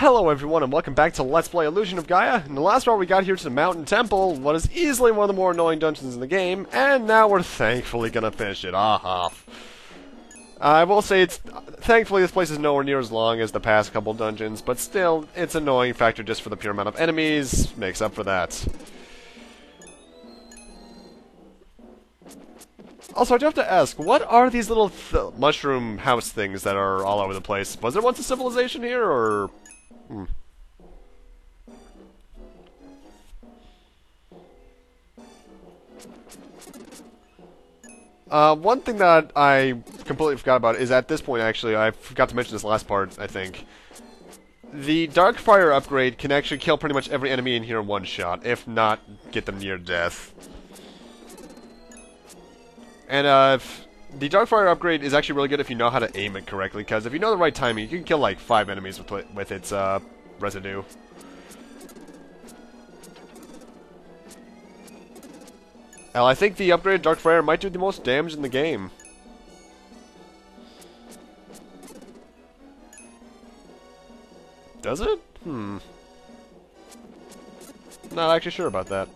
Hello everyone and welcome back to Let's Play Illusion of Gaia. In the last part we got here to the Mountain Temple, what is easily one of the more annoying dungeons in the game, and now we're thankfully gonna finish it. I will say thankfully this place is nowhere near as long as the past couple dungeons, but still, its annoying factor just for the pure amount of enemies makes up for that. Also, I do have to ask, what are these little mushroom house things that are all over the place? Was there once a civilization here, or...? One thing that I completely forgot about is at this point, actually, I forgot to mention this last part, I think. The Dark Fire upgrade can actually kill pretty much every enemy in here in one shot, if not get them near death. And the Dark Fire upgrade is actually really good if you know how to aim it correctly, because if you know the right timing, you can kill like 5 enemies with its residue. Well, I think the upgraded Dark Fire might do the most damage in the game. Does it? Not actually sure about that.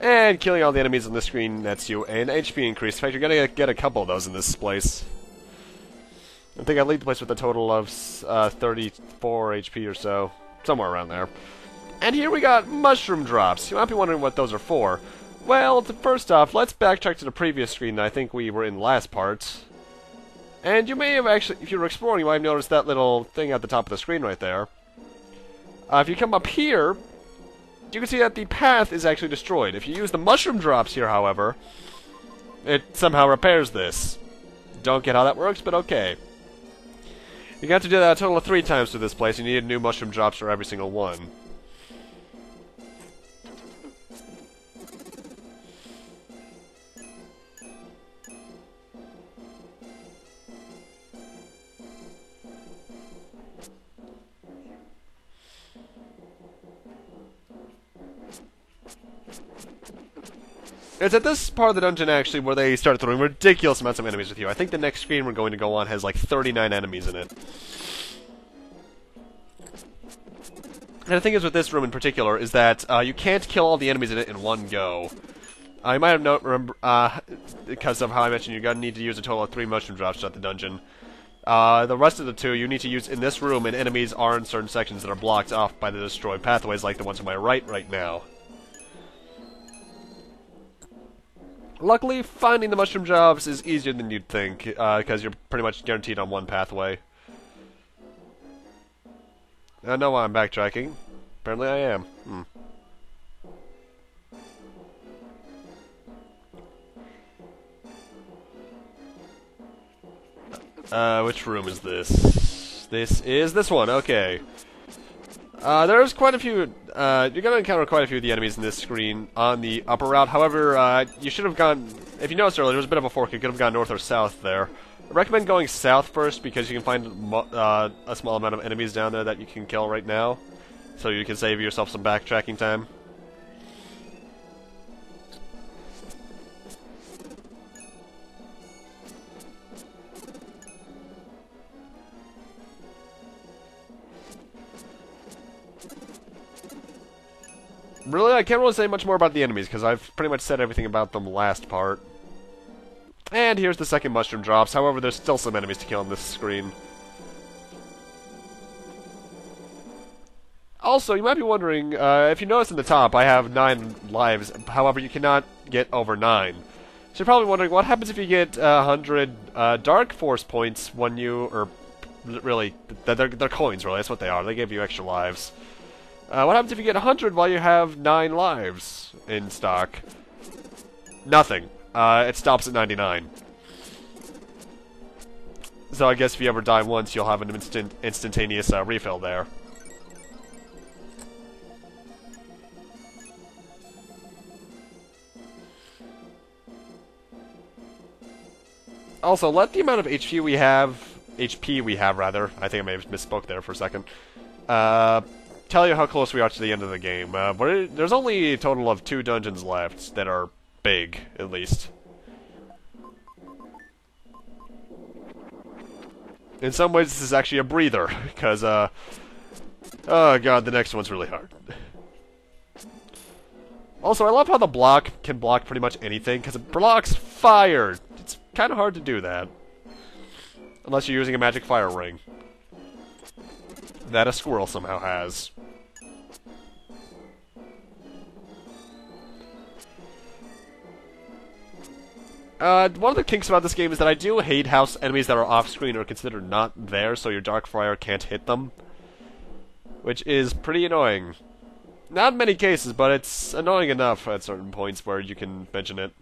And killing all the enemies on the screen nets you an HP increase. In fact, you're gonna get a couple of those in this place. I think I leave the place with a total of 34 HP or so. Somewhere around there. And here we got Mushroom Drops. You might be wondering what those are for. Well, first off, let's backtrack to the previous screen that I think we were in last part. And you may have actually, if you were exploring, you might have noticed that little thing at the top of the screen right there. If you come up here... you can see that the path is actually destroyed. If you use the mushroom drops here, however, it somehow repairs this. Don't get how that works, but okay. You got to do that a total of 3 times through this place. You needed new mushroom drops for every single one. It's at this part of the dungeon, actually, where they start throwing ridiculous amounts of enemies with you. I think the next screen we're going to go on has, like, 39 enemies in it. And the thing is with this room in particular is that you can't kill all the enemies in it in one go. You might have not remember, because of how I mentioned, you're going to need to use a total of 3 mushroom drops throughout the dungeon. The rest of the 2 you need to use in this room, and enemies are in certain sections that are blocked off by the destroyed pathways, like the ones to my right now. Luckily, finding the mushroom jobs is easier than you'd think, because you're pretty much guaranteed on one pathway. I don't know why I'm backtracking. Apparently I am. Which room is this? This is this one, okay. There's quite a few, you're going to encounter quite a few of the enemies in this screen on the upper route. However, you should have gone, if you noticed earlier, there was a bit of a fork. You could have gone north or south there. I recommend going south first because you can find a small amount of enemies down there that you can kill right now. So you can save yourself some backtracking time. Really, I can't really say much more about the enemies, because I've pretty much said everything about them last part. And here's the second mushroom drops, however there's still some enemies to kill on this screen. Also, you might be wondering, if you notice in the top, I have 9 lives, however you cannot get over 9. So you're probably wondering, what happens if you get 100 Dark Force points when you, or really, they're coins really, that's what they are, they give you extra lives. What happens if you get 100 while you have 9 lives in stock? Nothing. It stops at 99. So I guess if you ever die once, you'll have an instantaneous refill there. Also, let the amount of HP we have rather. I think I may have misspoke there for a second. tell you how close we are to the end of the game, but there's only a total of 2 dungeons left that are big, at least. In some ways, this is actually a breather, because, oh god, the next one's really hard. Also, I love how the block can block pretty much anything, because it blocks fire! It's kind of hard to do that. Unless you're using a magic fire ring. That a squirrel somehow has. One of the kinks about this game is that I do hate how enemies that are off-screen are considered not there, so your Dark Fire can't hit them. Which is pretty annoying. Not in many cases, but it's annoying enough at certain points where you can mention it.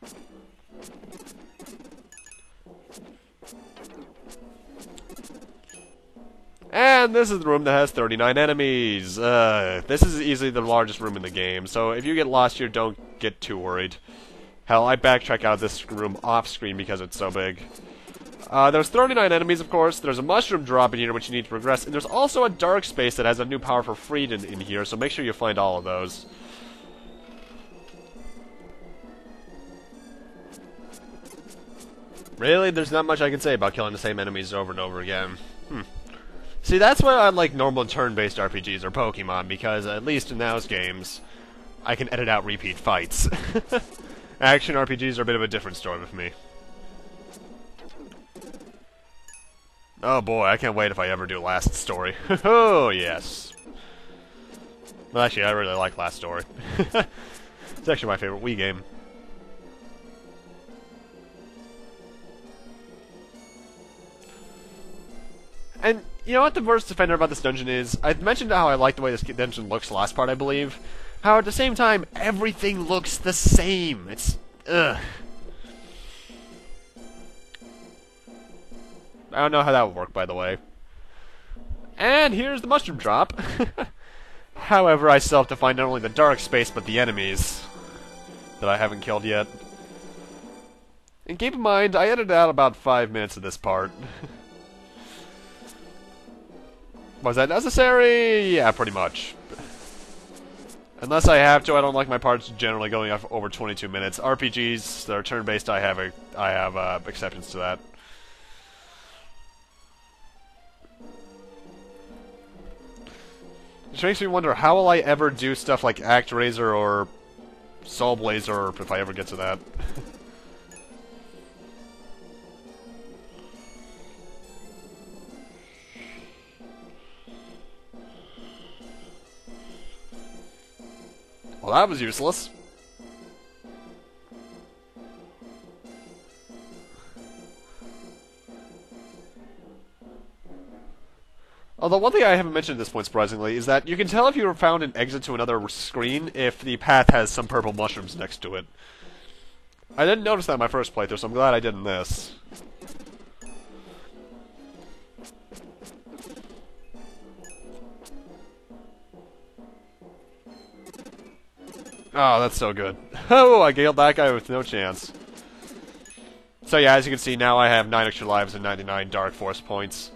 And this is the room that has 39 enemies. This is easily the largest room in the game, so if you get lost here, don't get too worried. Hell, I backtrack out of this room off-screen because it's so big. There's 39 enemies, of course. There's a mushroom drop in here, which you need to progress. And there's also a dark space that has a new power for Frija in here, so make sure you find all of those. Really, there's not much I can say about killing the same enemies over and over again. See, that's why I like normal turn-based RPGs or Pokemon, because at least in those games, I can edit out repeat fights. Action RPGs are a bit of a different story with me. Oh boy, I can't wait if I ever do Last Story. Oh, yes. Well, actually, I really like Last Story. It's actually my favorite Wii game. And you know what the worst offender about this dungeon is? I've mentioned how I like the way this dungeon looks last part, I believe. How at the same time, everything looks the same. It's... ugh. I don't know how that would work, by the way. And here's the mushroom drop. However, I still have to find not only the dark space, but the enemies that I haven't killed yet. And keep in mind, I edited out about 5 minutes of this part. Was that necessary? Yeah, pretty much. Unless I have to, I don't like my parts generally going off over 22 minutes. RPGs that are turn-based, I have exceptions to that. Which makes me wonder, how will I ever do stuff like Actraiser or Soulblazer, if I ever get to that? Well, that was useless. Although one thing I haven't mentioned at this point, surprisingly, is that you can tell if you found an exit to another screen if the path has some purple mushrooms next to it. I didn't notice that in my first playthrough, so I'm glad I did in this. Oh, that's so good. Oh, I killed that guy with no chance. So yeah, as you can see, now I have 9 extra lives and 99 Dark Force points.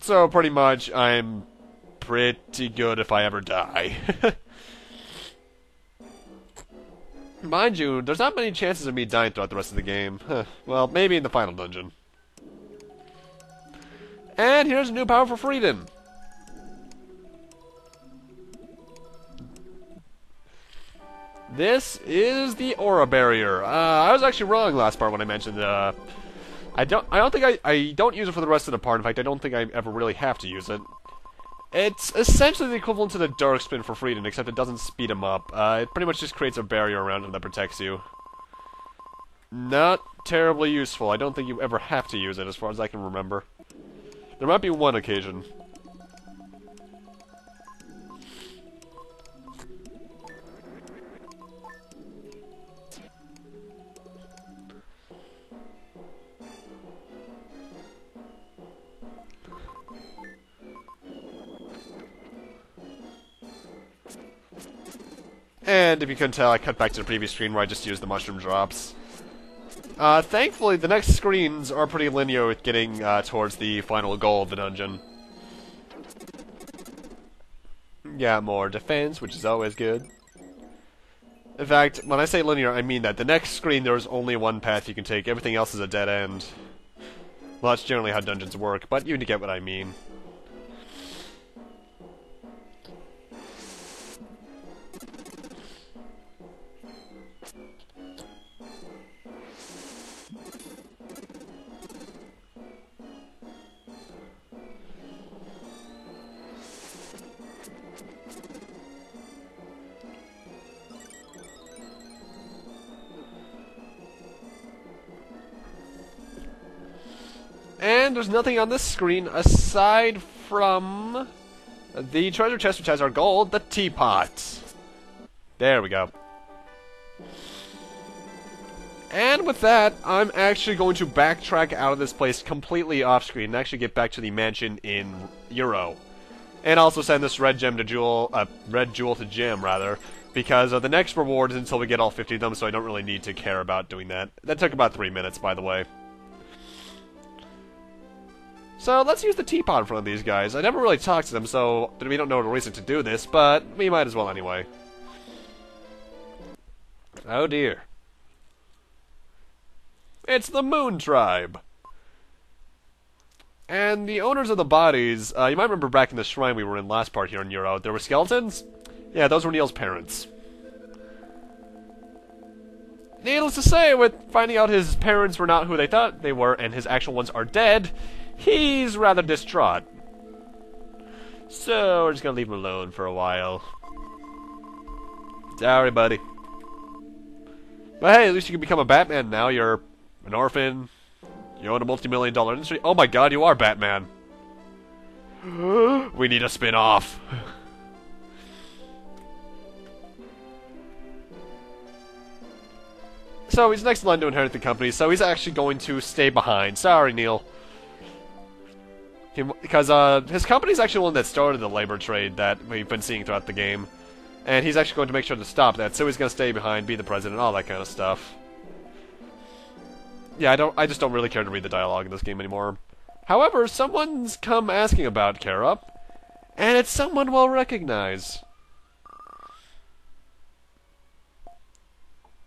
So pretty much, I'm pretty good if I ever die. Mind you, there's not many chances of me dying throughout the rest of the game. Well, maybe in the final dungeon. And here's a new power for freedom. This is the Aura Barrier. I was actually wrong last part when I mentioned I don't use it for the rest of the part. In fact, I don't think I ever really have to use it. It's essentially the equivalent to the Dark Spin for freedom, except it doesn't speed him up. It pretty much just creates a barrier around him that protects you. Not terribly useful. I don't think you ever have to use it, as far as I can remember. There might be one occasion. And if you couldn't tell, I cut back to the previous screen where I just used the mushroom drops. Thankfully, the next screens are pretty linear with getting towards the final goal of the dungeon. Yeah, more defense, which is always good. In fact, when I say linear, I mean that the next screen there's only one path you can take. Everything else is a dead end. Well, that's generally how dungeons work, but you get what I mean. And there's nothing on this screen aside from the treasure chest, which has our gold, the teapot. There we go. And with that, I'm actually going to backtrack out of this place completely off screen and actually get back to the mansion in Euro. And also send this red jewel to gem, because the next reward is until we get all 50 of them, so I don't really need to care about doing that. That took about 3 minutes, by the way. So let's use the teapot in front of these guys. I never really talked to them, so we don't know the reason to do this, but we might as well anyway. Oh dear. It's the Moon Tribe! And the owners of the bodies, you might remember back in the shrine we were in last part here in Euro, there were skeletons? Yeah, those were Neil's parents. Needless to say, with finding out his parents were not who they thought they were, and his actual ones are dead, he's rather distraught. So we're just gonna leave him alone for a while. Sorry, buddy. But hey, at least you can become a Batman now. You're an orphan. You own a multi-million-dollar industry. Oh my god, you are Batman. We need a spin-off. So he's next in line to inherit the company, so he's actually going to stay behind. Sorry, Neil. Because his company's actually one that started the labor trade that we've been seeing throughout the game. And he's actually going to make sure to stop that, so he's going to stay behind, be the president, all that kind of stuff. Yeah, I just don't really care to read the dialogue in this game anymore. However, someone's come asking about Kerop, and it's someone we'll recognize.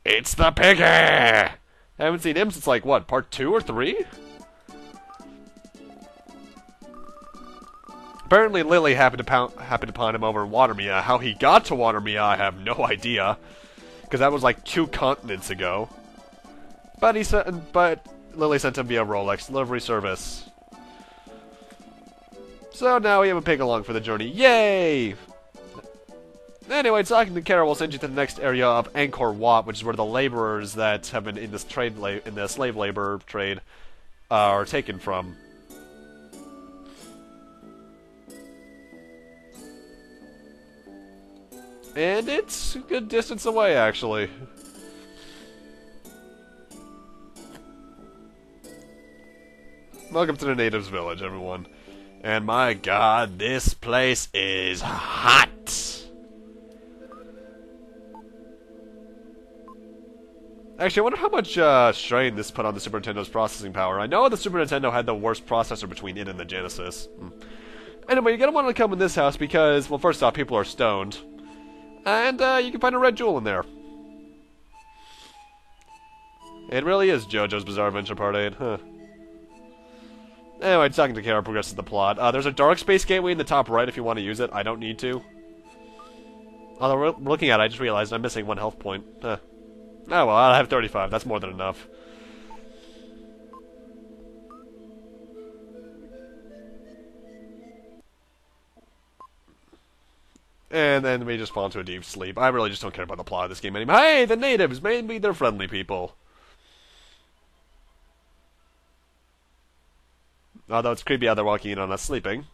It's the Piggy! I haven't seen him since, like, what, part 2 or 3? Apparently Lily happened upon him over in Watermia. How he got to Watermia, I have no idea, because that was like 2 continents ago. But Lily sent him via Rolex delivery service. So now we have a pig along for the journey. Yay! Anyway, talking to Kara will send you to the next area of Angkor Wat, which is where the laborers that have been in this slave labor trade are taken from. And it's a good distance away, actually. Welcome to the natives' village, everyone. And my god, this place is hot! Actually, I wonder how much strain this put on the Super Nintendo's processing power. I know the Super Nintendo had the worst processor between it and the Genesis. Anyway, you're gonna want to come in this house because, well, first off, people are stoned. And, you can find a red jewel in there. It really is JoJo's Bizarre Adventure Part 8, huh. Anyway, talking to Kara progresses the plot. There's a dark space gateway in the top right if you want to use it. I don't need to. Although, looking at it, I just realized I'm missing 1 health point. Huh. Oh well, I have 35. That's more than enough. And then we just fall into a deep sleep. I really just don't care about the plot of this game anymore. Hey, the natives! Maybe they're friendly people. Although it's creepy how they're walking in on us sleeping.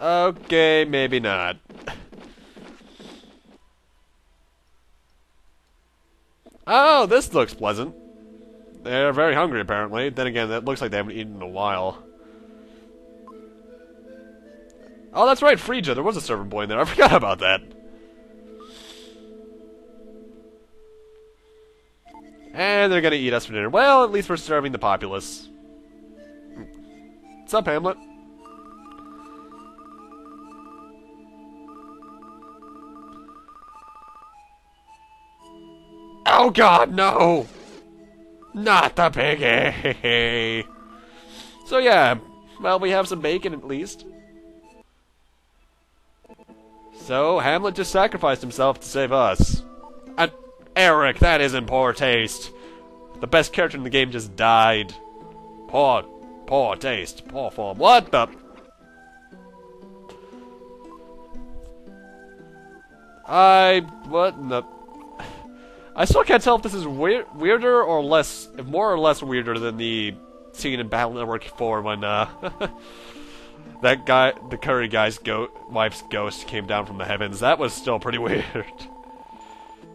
Okay, maybe not. Oh, this looks pleasant. They're very hungry, apparently. Then again, that looks like they haven't eaten in a while. Oh, that's right, Frija. There was a servant boy in there. I forgot about that. And they're gonna eat us for dinner. Well, at least we're starving the populace. What's up, Hamlet? Oh god, no! Not the piggy! So yeah, well, we have some bacon at least. So, Hamlet just sacrificed himself to save us. And Eric, that is in poor taste. The best character in the game just died. Poor taste, poor form. What the? What in the? I still can't tell if this is weirder or less, more or less weirder than the scene in Battle Network 4 when, that guy, the Curry guy's wife's ghost came down from the heavens. That was still pretty weird.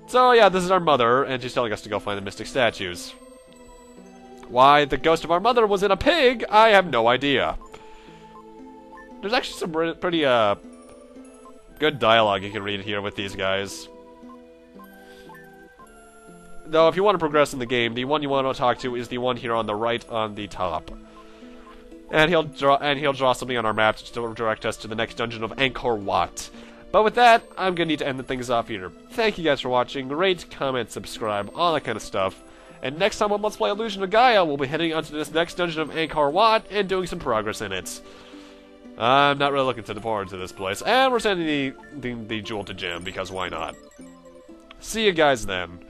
So yeah, this is our mother, and she's telling us to go find the mystic statues. Why the ghost of our mother was in a pig, I have no idea. There's actually some pretty, good dialogue you can read here with these guys. Though, if you want to progress in the game, the one you want to talk to is the one here on the right on the top. And he'll draw something on our map to direct us to the next dungeon of Angkor Wat. But with that, I'm going to need to end the things off here. Thank you guys for watching. Rate, comment, subscribe, all that kind of stuff. And next time on Let's Play Illusion of Gaia, we'll be heading on to this next dungeon of Angkor Wat and doing some progress in it. I'm not really looking forward to this place. And we're sending the jewel to Jim, because why not? See you guys then.